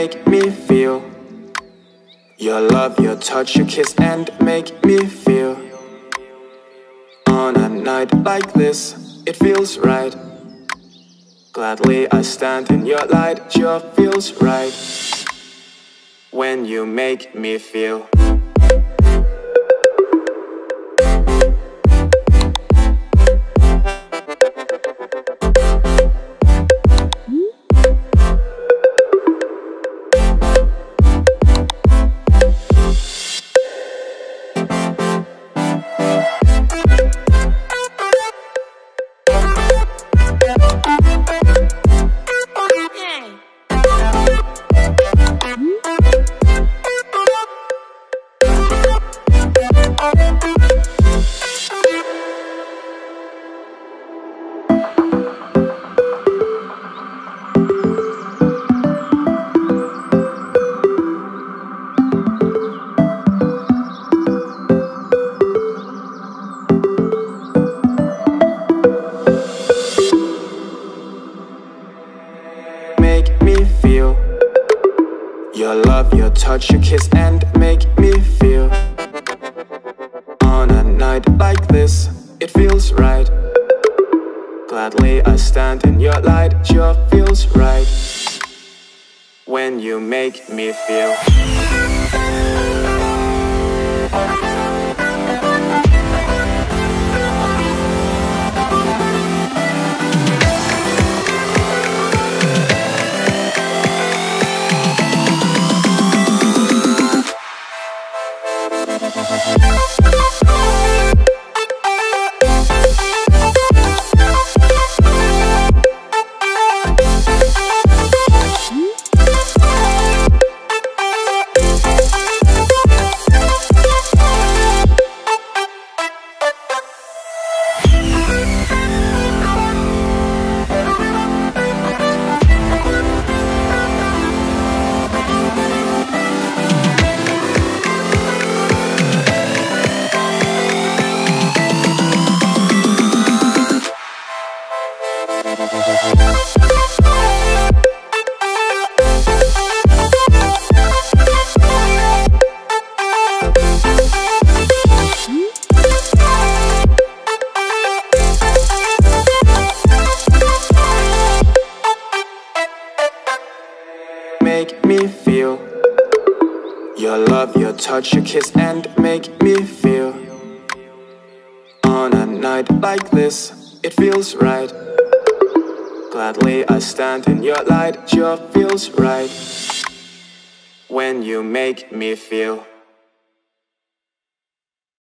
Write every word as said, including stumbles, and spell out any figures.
make me feel. Your love, your touch, your kiss, and make me feel. On a night like this, it feels right. Gladly I stand in your light, sure feels right. When you make me feel. Your love, your touch, your kiss, and make me feel. On a night like this, it feels right. Gladly I stand in your light, sure feels right. When you make me feel. Make me feel. Your love, your touch, your kiss, and make me feel. On a night like this, it feels right. Gladly I stand in your light, sure feels right. When you make me feel.